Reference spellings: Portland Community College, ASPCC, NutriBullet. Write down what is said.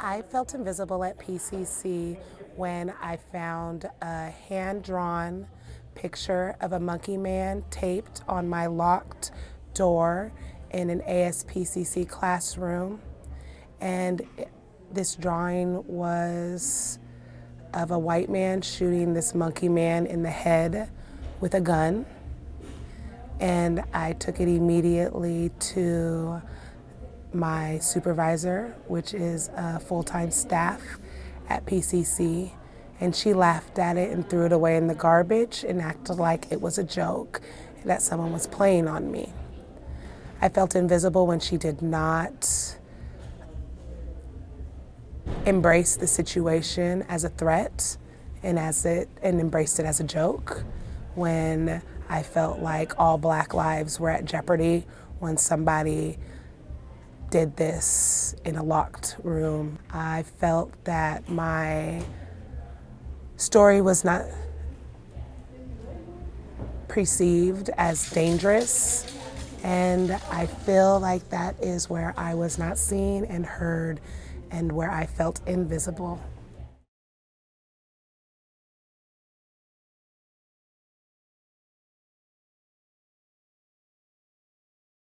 I felt invisible at PCC when I found a hand-drawn picture of a monkey man taped on my locked door in an ASPCC classroom. And this drawing was of a white man shooting this monkey man in the head with a gun. And I took it immediately to my supervisor, which is a full-time staff at PCC, and she laughed at it and threw it away in the garbage and acted like it was a joke, that someone was playing on me. I felt invisible when she did not embrace the situation as a threat and embraced it as a joke, when I felt like all Black lives were at jeopardy when somebody did this in a locked room. I felt that my story was not perceived as dangerous, and I feel like that is where I was not seen and heard and where I felt invisible.